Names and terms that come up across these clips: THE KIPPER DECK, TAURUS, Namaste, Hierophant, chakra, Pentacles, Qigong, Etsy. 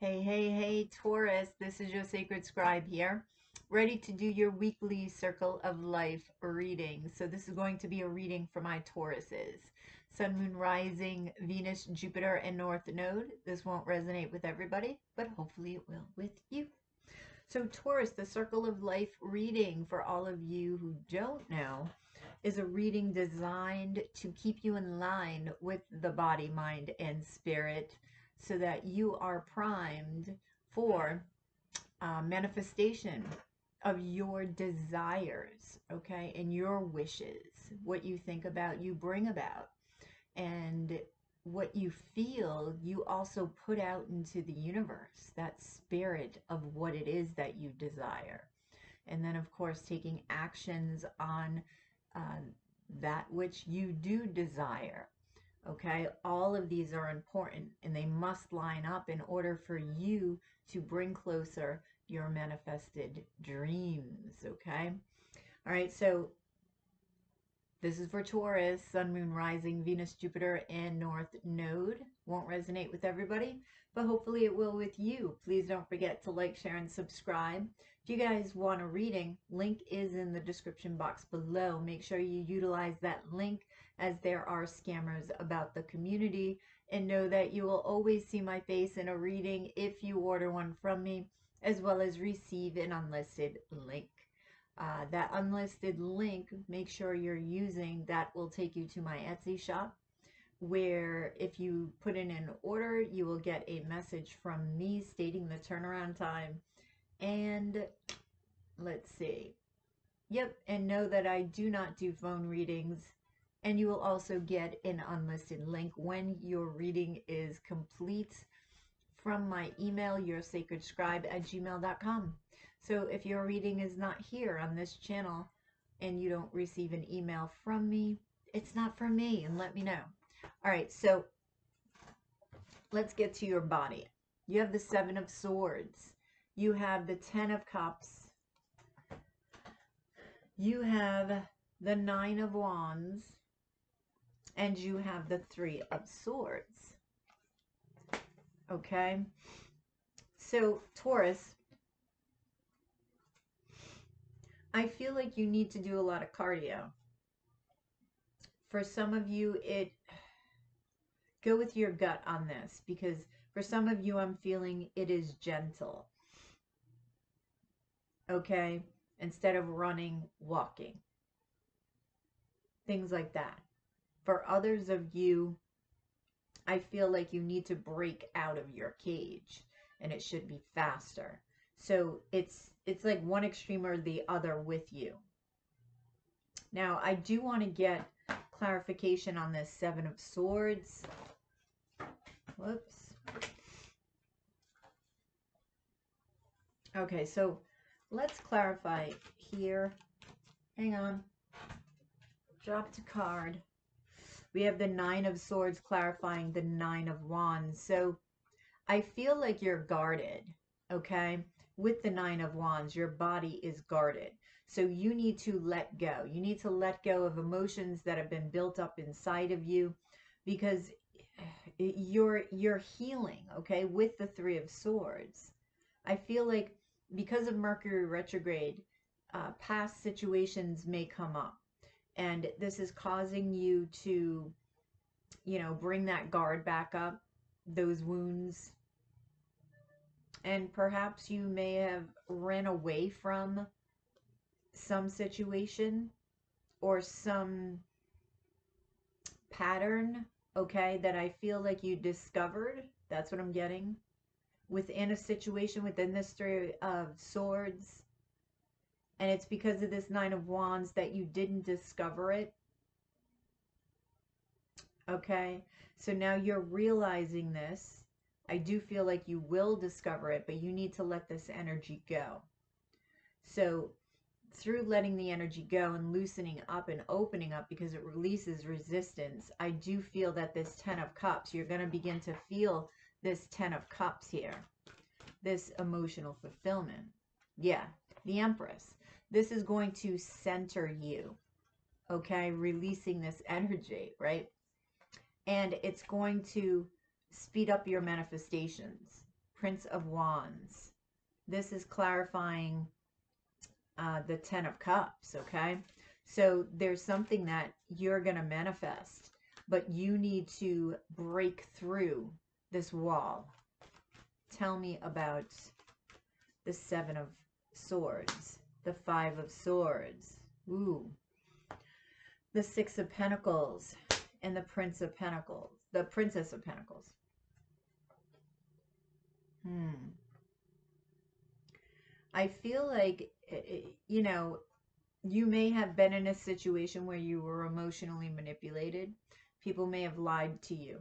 Hey, hey, hey, Taurus, this is your sacred scribe here, ready to do your weekly Circle of Life reading. So this is going to be a reading for my Tauruses. Sun, Moon, Rising, Venus, Jupiter, and North Node. This won't resonate with everybody, but hopefully it will with you. So Taurus, the Circle of Life reading, for all of you who don't know, is a reading designed to keep you in line with the body, mind, and spirit, so that you are primed for manifestation of your desires, okay, and your wishes. What you think about, you bring about, and what you feel, you also put out into the universe, that spirit of what it is that you desire. And then, of course, taking actions on that which you do desire. Okay, all of these are important and they must line up in order for you to bring closer your manifested dreams. Okay, all right, so this is for Taurus, Sun, Moon, Rising, Venus, Jupiter, and North Node. Won't resonate with everybody, but hopefully it will with you. Please don't forget to like, share, and subscribe. If you guys want a reading, link is in the description box below. Make sure you utilize that link, as there are scammers about the community, and know that you will always see my face in a reading if you order one from me, as well as receive an unlisted link. That unlisted link, make sure you're using, that will take you to my Etsy shop, where if you put in an order, you will get a message from me stating the turnaround time. And let's see. Yep, and know that I do not do phone readings. And you will also get an unlisted link when your reading is complete from my email, yoursacredscribe@gmail.com. So if your reading is not here on this channel and you don't receive an email from me, it's not from me, and let me know. All right, so let's get to your body. You have the Seven of Swords. You have the Ten of Cups. You have the Nine of Wands. And you have the Three of Swords. Okay. So, Taurus, I feel like you need to do a lot of cardio. For some of you, go with your gut on this, because for some of you, I'm feeling it is gentle. Okay. Instead of running, walking. Things like that. For others of you, I feel like you need to break out of your cage, and it should be faster. So it's like one extreme or the other with you. Now, I do want to get clarification on this Seven of Swords. Whoops. Okay, so let's clarify here. Hang on. Dropped a card. We have the Nine of Swords clarifying the Nine of Wands. So I feel like you're guarded, okay? With the Nine of Wands, your body is guarded. So you need to let go. You need to let go of emotions that have been built up inside of you, because you're healing, okay? With the Three of Swords. I feel like because of Mercury retrograde, past situations may come up. And this is causing you to, you know, bring that guard back up, those wounds. And perhaps you may have ran away from some situation or some pattern, okay, that I feel like you discovered. That's what I'm getting. Within a situation, within this Three of Swords. And it's because of this Nine of Wands that you didn't discover it. Okay, so now you're realizing this. I do feel like you will discover it, but you need to let this energy go. So through letting the energy go and loosening up and opening up, because it releases resistance, I do feel that this Ten of Cups, you're going to begin to feel this Ten of Cups here, this emotional fulfillment. Yeah, the Empress. This is going to center you, okay, releasing this energy, right? And it's going to speed up your manifestations Prince of Wands. This is clarifying the Ten of Cups, okay? So there's something that you're going to manifest, but you need to break through this wall. Tell me about the Seven of Swords, the Five of Swords, ooh, the Six of Pentacles, and the Prince of Pentacles, the Princess of Pentacles. I feel like, you know, you may have been in a situation where you were emotionally manipulated. People may have lied to you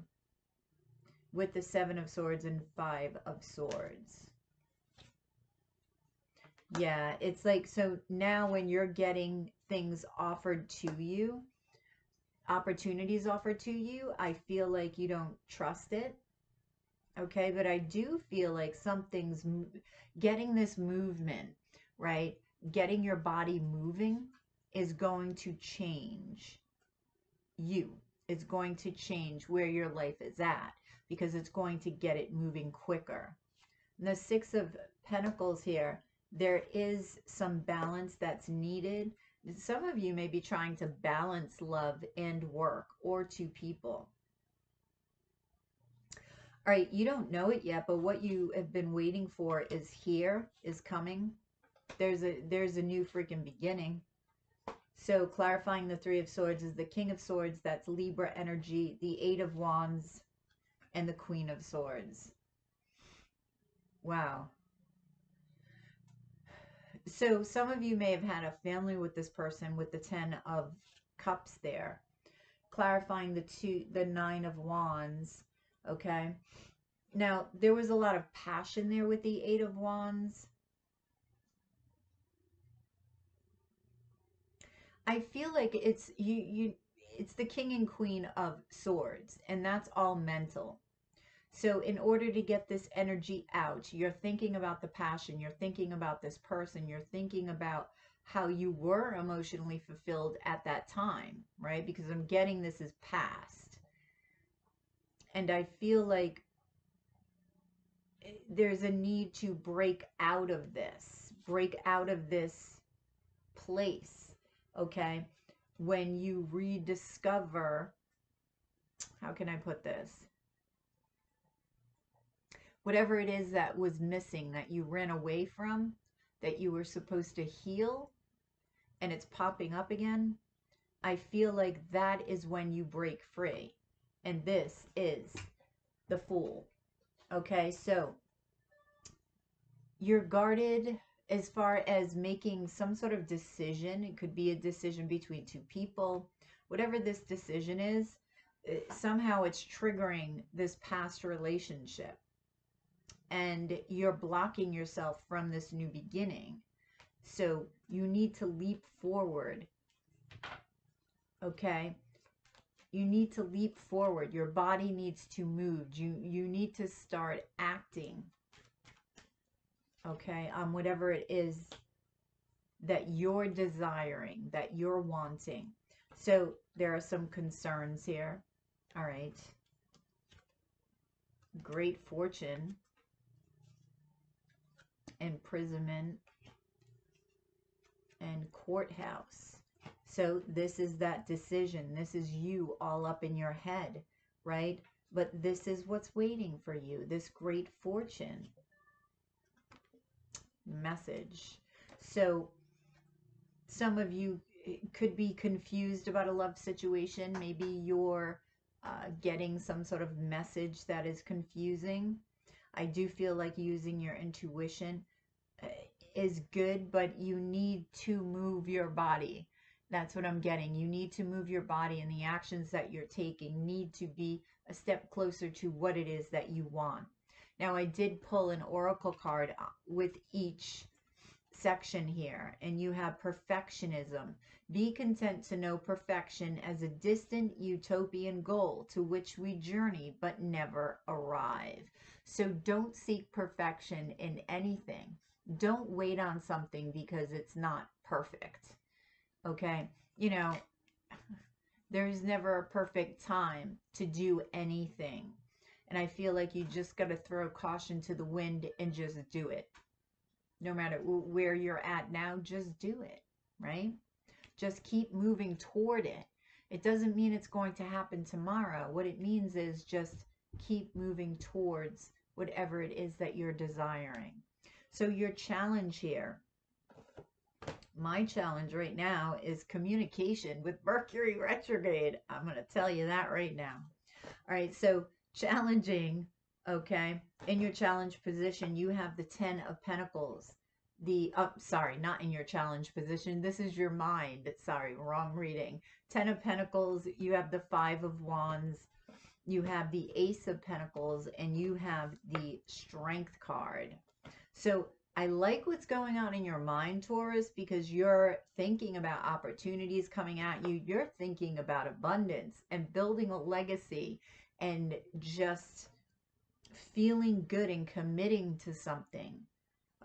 with the Seven of Swords and Five of Swords. Yeah, it's like, so now when you're getting things offered to you, opportunities offered to you, I feel like you don't trust it. Okay, but I do feel like something's getting this movement, right? Getting your body moving is going to change you. It's going to change where your life is at because it's going to get it moving quicker. And the Six of Pentacles here, there is some balance that's needed. Some of you may be trying to balance love and work or two people. All right, you don't know it yet, but what you have been waiting for is here, is coming. There's a new freaking beginning. So clarifying the Three of Swords is the King of Swords. That's Libra energy, the Eight of Wands, and the Queen of Swords. Wow. So some of you may have had a family with this person with the Ten of Cups there. Clarifying the Nine of Wands. Okay, now there was a lot of passion there with the Eight of Wands. I feel like it's it's the King and Queen of Swords, and that's all mental. So in order to get this energy out, you're thinking about the passion, you're thinking about this person, you're thinking about how you were emotionally fulfilled at that time, right? Because I'm getting this is past. And I feel like there's a need to break out of this place, okay? When you rediscover, how can I put this? Whatever it is that was missing, that you ran away from, that you were supposed to heal, and it's popping up again, I feel like that is when you break free. And this is the Fool. Okay, so you're guarded as far as making some sort of decision. It could be a decision between two people. Whatever this decision is, somehow it's triggering this past relationship. And you're blocking yourself from this new beginning. So you need to leap forward. Okay? You need to leap forward. Your body needs to move. You need to start acting, okay, on whatever it is that you're desiring, that you're wanting. So there are some concerns here. All right. Great fortune. Imprisonment. And courthouse. So this is that decision. This is you all up in your head, right? But this is what's waiting for you, this great fortune message. So some of you could be confused about a love situation. Maybe you're getting some sort of message that is confusing. I do feel like using your intuition is good, but you need to move your body. That's what I'm getting. You need to move your body, and the actions that you're taking need to be a step closer to what it is that you want. Now, I did pull an oracle card with each section here, and you have perfectionism. Be content to know perfection as a distant utopian goal to which we journey but never arrive. So don't seek perfection in anything. Don't wait on something because it's not perfect. Okay, you know, there's never a perfect time to do anything. And I feel like you just got to throw caution to the wind and just do it. No matter where you're at now, just do it, right? Just keep moving toward it. It doesn't mean it's going to happen tomorrow. What it means is just keep moving towards whatever it is that you're desiring. So your challenge here, my challenge right now is communication with Mercury retrograde. I'm going to tell you that right now. All right, so challenging, okay? In your challenge position, you have the 10 of Pentacles. Sorry, not in your challenge position. This is your mind. Sorry, wrong reading. 10 of Pentacles, you have the 5 of Wands, you have the Ace of Pentacles, and you have the Strength card. So I like what's going on in your mind, Taurus, because you're thinking about opportunities coming at you. You're thinking about abundance and building a legacy and just feeling good and committing to something.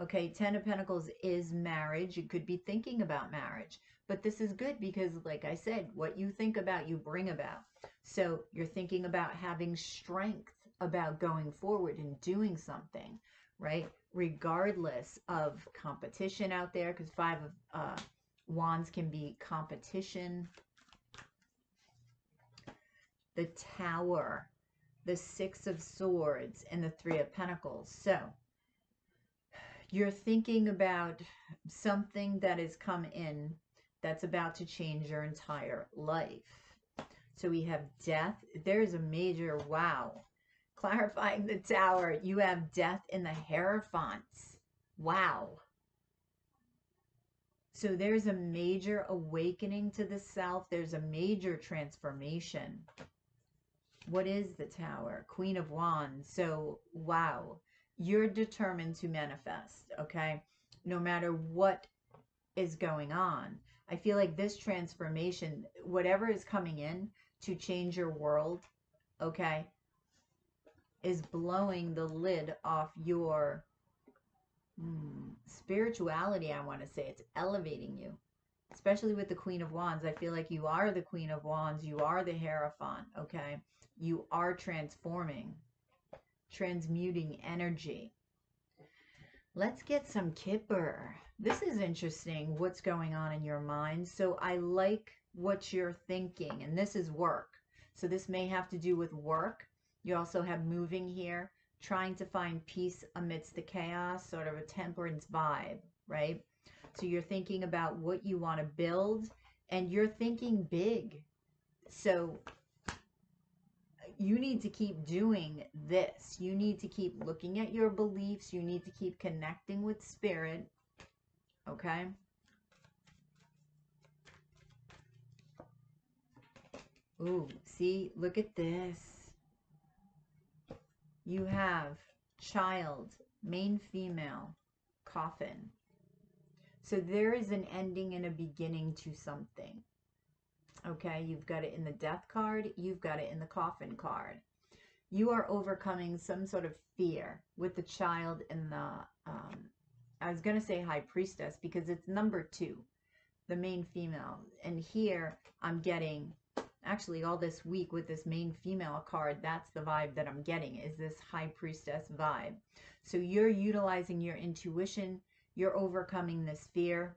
Okay, 10 of Pentacles is marriage. You could be thinking about marriage, but this is good because, like I said, what you think about, you bring about. So you're thinking about having strength, about going forward and doing something, right? Regardless of competition out there, because 5 of Wands can be competition. The Tower, the 6 of Swords, and the 3 of Pentacles. So you're thinking about something that has come in that's about to change your entire life. So we have death. There's a major wow. Clarifying the Tower. You have death in the Hierophants. Wow. So there's a major awakening to the self. There's a major transformation. What is the Tower? Queen of Wands. So wow. You're determined to manifest, okay? No matter what is going on. I feel like this transformation, whatever is coming in to change your world, okay, is blowing the lid off your spirituality, I want to say. It's elevating you, especially with the Queen of Wands. I feel like you are the Queen of Wands. You are the Hierophant, okay? You are transforming. Transmuting energy. Let's get some Kipper. This is interesting, what's going on in your mind. So I like what you're thinking, and this is work. So this may have to do with work. You also have moving here, trying to find peace amidst the chaos, sort of a temperance vibe, right? So you're thinking about what you want to build, and you're thinking big. So you need to keep doing this. You need to keep looking at your beliefs. You need to keep connecting with spirit. Okay? Ooh, see? Look at this. You have child, main female, coffin. So there is an ending and a beginning to something. Okay, you've got it in the death card. You've got it in the coffin card. You are overcoming some sort of fear with the child and the, I was going to say high priestess because it's number 2, the main female. And here I'm getting, actually all this week with this main female card, that's the vibe that I'm getting, is this high priestess vibe. So you're utilizing your intuition. You're overcoming this fear.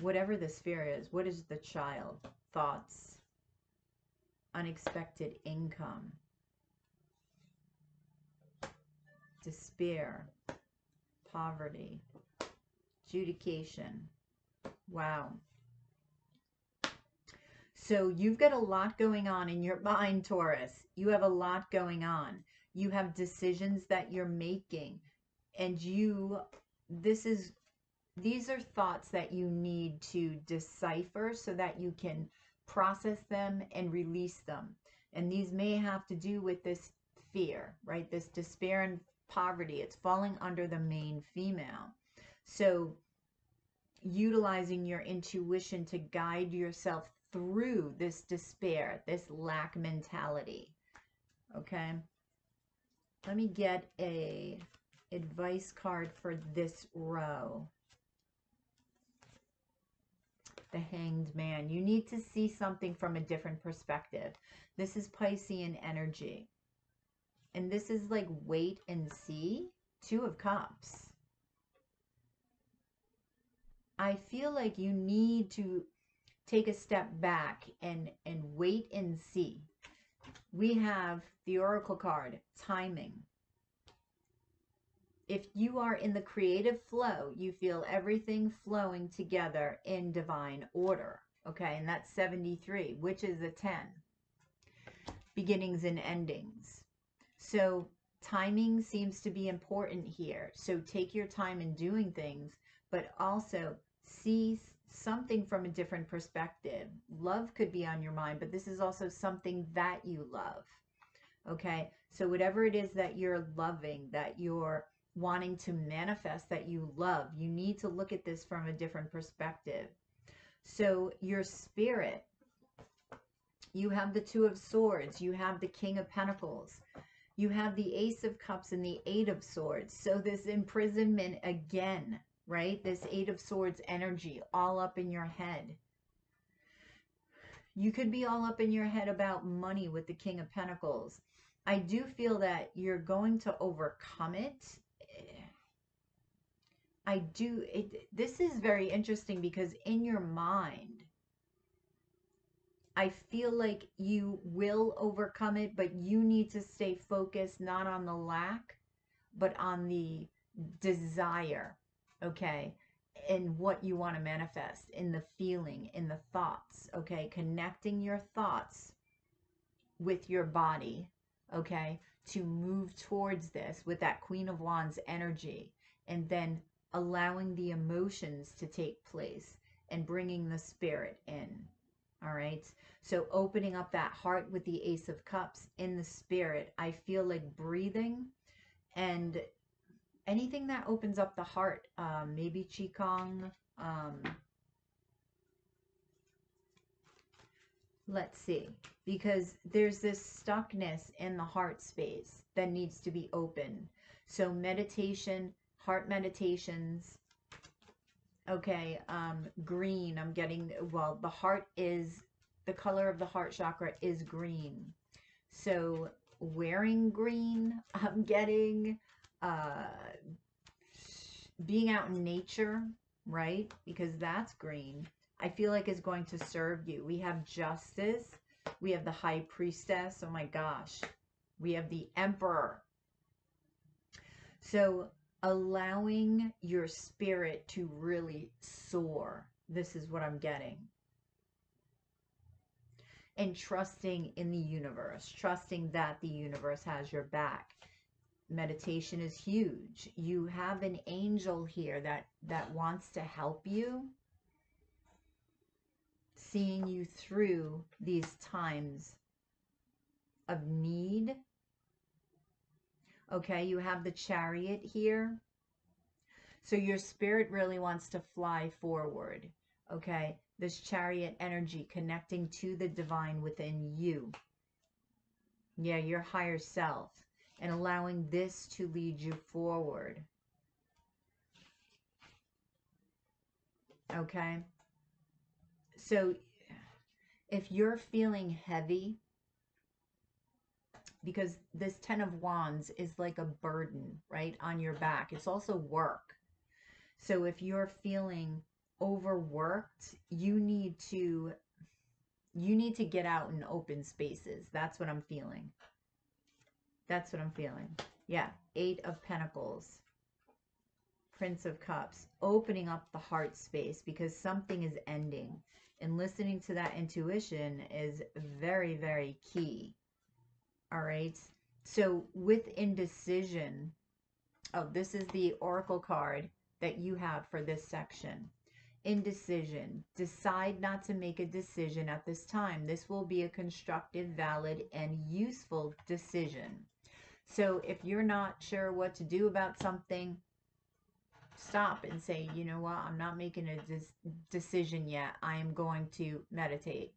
Whatever the sphere is, what is the child? Thoughts, unexpected income, despair, poverty, adjudication. Wow. So you've got a lot going on in your mind, Taurus. You have a lot going on. You have decisions that you're making, and these are thoughts that you need to decipher so that you can process them and release them. And these may have to do with this fear, right? This despair and poverty. It's falling under the main female. So utilizing your intuition to guide yourself through this despair, this lack mentality. Okay. Let me get an advice card for this row. the Hanged Man. You need to see something from a different perspective. This is Piscean energy. And this is like wait and see. Two of Cups. I feel like you need to take a step back and wait and see. We have the Oracle card, timing. If you are in the creative flow, you feel everything flowing together in divine order. Okay, and that's 73, which is a 10. Beginnings and endings. So timing seems to be important here. So take your time in doing things, but also see something from a different perspective. Love could be on your mind, but this is also something that you love. Okay, so whatever it is that you're loving, that you're wanting to manifest, that you love, you need to look at this from a different perspective. So your spirit, you have the Two of Swords, you have the King of Pentacles, you have the Ace of Cups and the Eight of Swords. So this imprisonment again, right? This Eight of Swords energy all up in your head. You could be all up in your head about money with the King of Pentacles. I do feel that you're going to overcome it. This is very interesting because in your mind, I feel like you will overcome it, but you need to stay focused, not on the lack, but on the desire, okay? And what you want to manifest in the feeling, in the thoughts, okay? Connecting your thoughts with your body, okay? To move towards this with that Queen of Wands energy, and then allowing the emotions to take place and bringing the spirit in. All right, so opening up that heart with the Ace of Cups in the spirit. I feel like breathing and anything that opens up the heart, maybe Qigong. Let's see, because there's this stuckness in the heart space that needs to be open. So meditation, heart meditations. Okay, green, I'm getting, well, the heart is, the color of the heart chakra is green. So wearing green, I'm getting, being out in nature, right? Because that's green. I feel like it's going to serve you. We have Justice. We have the High Priestess. Oh my gosh. We have the Emperor. So allowing your spirit to really soar. This is what I'm getting. And trusting in the universe, trusting that the universe has your back. Meditation is huge. You have an angel here that wants to help you, seeing you through these times of need. Okay, you have the Chariot here. So your spirit really wants to fly forward. Okay, this Chariot energy connecting to the divine within you. Yeah, your higher self. And allowing this to lead you forward. Okay. So if you're feeling heavy, because this Ten of Wands is like a burden, right, on your back. It's also work. So if you're feeling overworked, you need to get out in open spaces. That's what I'm feeling. That's what I'm feeling. Yeah, Eight of Pentacles, Prince of Cups, opening up the heart space because something is ending. And listening to that intuition is very, very key. All right, so with indecision, oh, this is the Oracle card that you have for this section. Indecision, decide not to make a decision at this time. This will be a constructive, valid, and useful decision. So if you're not sure what to do about something, stop and say, you know what, I'm not making a decision yet. I am going to meditate.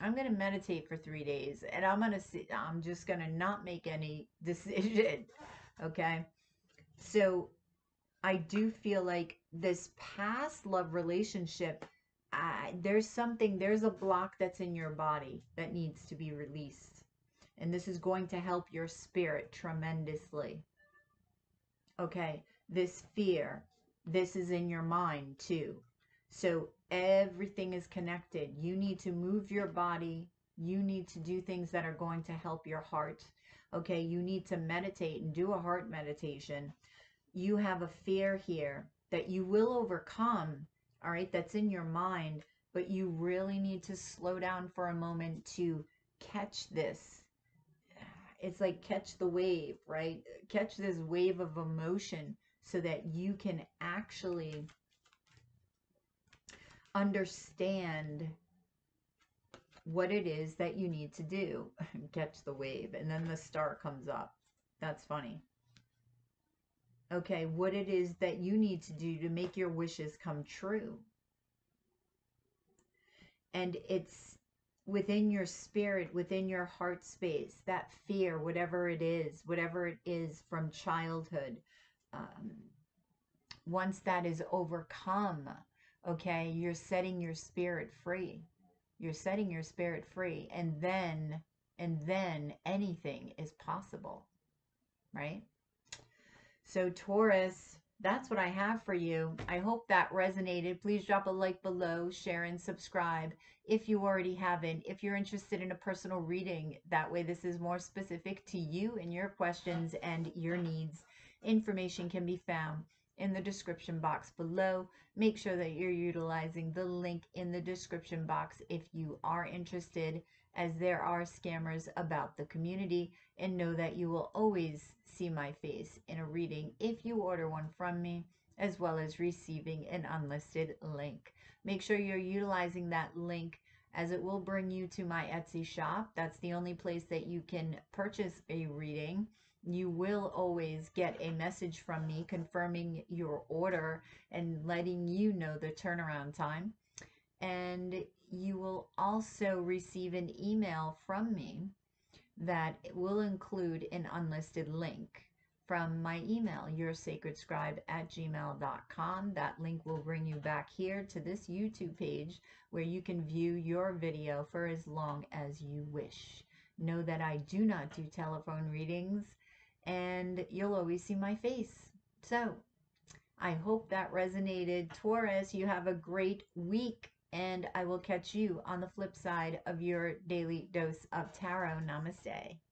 I'm going to meditate for 3 days and I'm just going to not make any decision. Okay. So I do feel like this past love relationship there's something, there's a block that's in your body that needs to be released. And this is going to help your spirit tremendously. Okay, this fear, this is in your mind too. So everything is connected. You need to move your body. You need to do things that are going to help your heart. Okay, you need to meditate and do a heart meditation. You have a fear here that you will overcome. All right, that's in your mind, but you really need to slow down for a moment to catch this. It's like catch the wave, right? Catch this wave of emotion so that you can actually understand what it is that you need to do. Catch the wave, and then the star comes up. That's funny. Okay, what it is that you need to do to make your wishes come true. And it's within your spirit, within your heart space, that fear, whatever it is from childhood. Once that is overcome, okay, you're setting your spirit free. You're setting your spirit free, and then anything is possible, right? So Taurus, that's what I have for you. I hope that resonated. Please drop a like below, share and subscribe if you already haven't. If you're interested in a personal reading, that way this is more specific to you and your questions and your needs. Information can be found in the description box below. Make sure that you're utilizing the link in the description box if you are interested, as there are scammers about the community, and know that you will always see my face in a reading if you order one from me, as well as receiving an unlisted link. Make sure you're utilizing that link, as it will bring you to my Etsy shop. That's the only place that you can purchase a reading. You will always get a message from me confirming your order and letting you know the turnaround time. And you will also receive an email from me that will include an unlisted link from my email, yoursacredscribe@gmail.com. That link will bring you back here to this YouTube page where you can view your video for as long as you wish. Know that I do not do telephone readings, and you'll always see my face. So I hope that resonated. Taurus, you have a great week, and I will catch you on the flip side of your daily dose of tarot. Namaste.